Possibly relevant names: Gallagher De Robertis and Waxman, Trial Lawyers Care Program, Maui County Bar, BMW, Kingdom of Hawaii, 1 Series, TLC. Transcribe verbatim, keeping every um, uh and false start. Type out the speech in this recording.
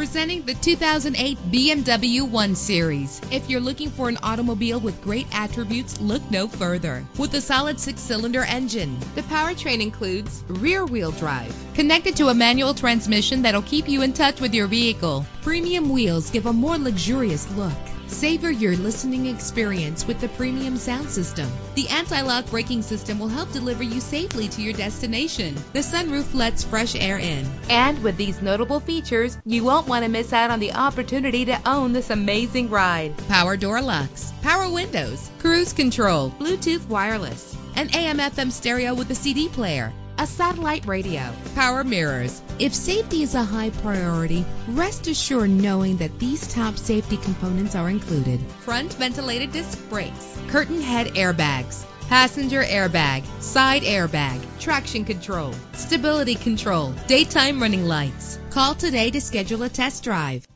Presenting the two thousand eight B M W one series. If you're looking for an automobile with great attributes, look no further. With a solid six-cylinder engine, the powertrain includes rear-wheel drive, connected to a manual transmission that'll keep you in touch with your vehicle. Premium wheels give a more luxurious look. Savor your listening experience with the premium sound system. The anti-lock braking system will help deliver you safely to your destination. The sunroof lets fresh air in. And with these notable features, you won't want to miss out on the opportunity to own this amazing ride. Power door locks, power windows, cruise control, Bluetooth wireless, an A M F M stereo with a C D player, a satellite radio, power mirrors. If safety is a high priority, rest assured knowing that these top safety components are included. Front ventilated disc brakes, curtain head airbags, passenger airbag, side airbag, traction control, stability control, daytime running lights. Call today to schedule a test drive.